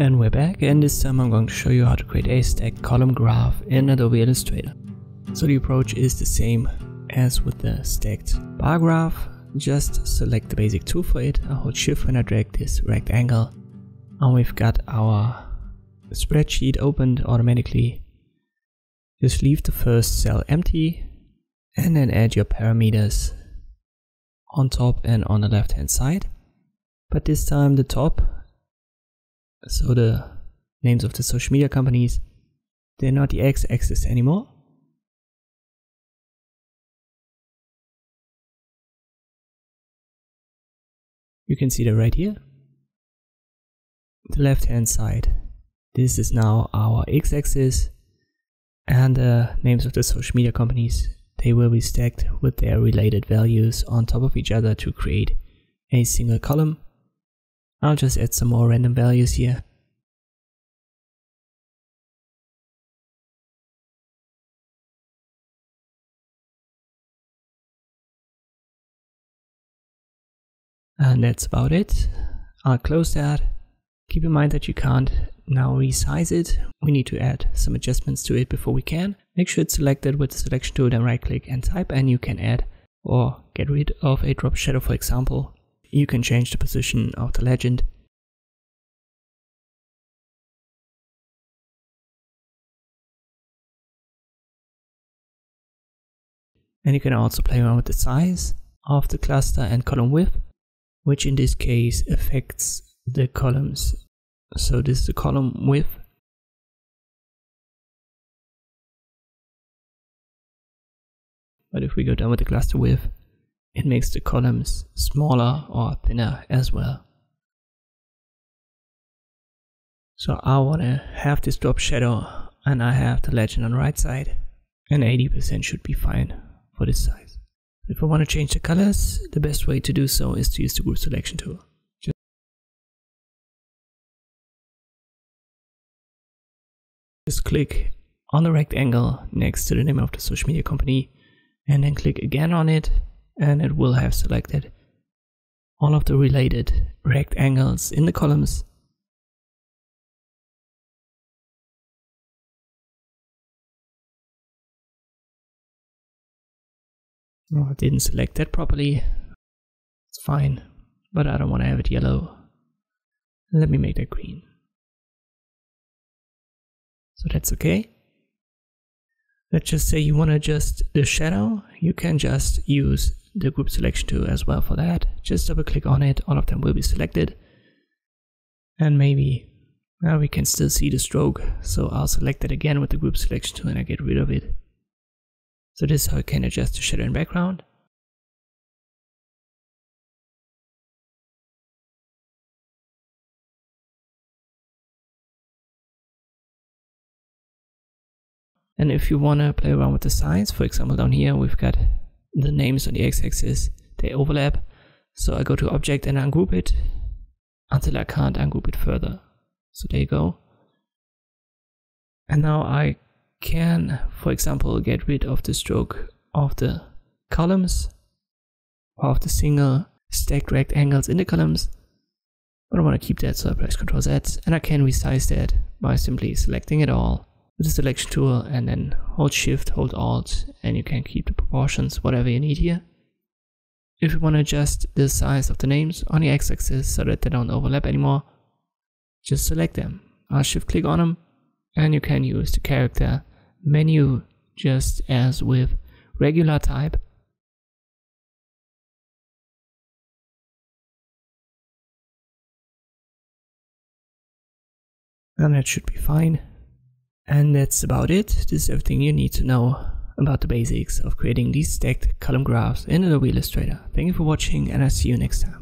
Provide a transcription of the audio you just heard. And we're back, and this time I'm going to show you how to create a stacked column graph in Adobe Illustrator. So the approach is the same as with the stacked bar graph. Just select the basic tool for it. I hold shift when I drag this rectangle, and we've got our spreadsheet opened automatically. Just leave the first cell empty and then add your parameters on top and on the left hand side, but this time the top, so the names of the social media companies, they're not the x-axis anymore. You can see that right here. The left hand side, this is now our x-axis, and the names of the social media companies, they will be stacked with their related values on top of each other to create a single column. I'll just add some more random values here. And that's about it. I'll close that. Keep in mind that you can't now resize it. We need to add some adjustments to it before we can. Make sure it's selected with the selection tool, then right click and type, and you can add or get rid of a drop shadow, for example. You can change the position of the legend. And you can also play around with the size of the cluster and column width, which in this case affects the columns. So this is the column width. But if we go down with the cluster width, it makes the columns smaller or thinner as well. So I want to have this drop shadow, and I have the legend on the right side, and 80% should be fine for this size. If I want to change the colors, the best way to do so is to use the group selection tool. Just click on the rectangle next to the name of the social media company, and then click again on it, and it will have selected all of the related rectangles in the columns. Oh, I didn't select that properly. It's fine, but I don't want to have it yellow. Let me make that green. So that's okay. Let's just say you want to adjust the shadow. You can just use the group selection tool as well for that. Just double click on it, all of them will be selected. And maybe now we can still see the stroke, so I'll select it again with the group selection tool and I get rid of it. So this is how I can adjust the shadow and background. And if you want to play around with the size, for example down here we've got the names on the x-axis, they overlap. So I go to object and ungroup it until I can't ungroup it further. So there you go. And now I can, for example, get rid of the stroke of the columns, or of the single stacked rectangles in the columns. But I want to keep that, so I press Ctrl Z, and I can resize that by simply selecting it all. The selection tool, and then hold shift, hold alt, and you can keep the proportions, whatever you need here. If you want to adjust the size of the names on the x-axis so that they don't overlap anymore, just select them. I'll shift click on them, and you can use the character menu just as with regular type. And that should be fine. And that's about it. This is everything you need to know about the basics of creating these stacked column graphs in Adobe Illustrator. Thank you for watching, and I'll see you next time.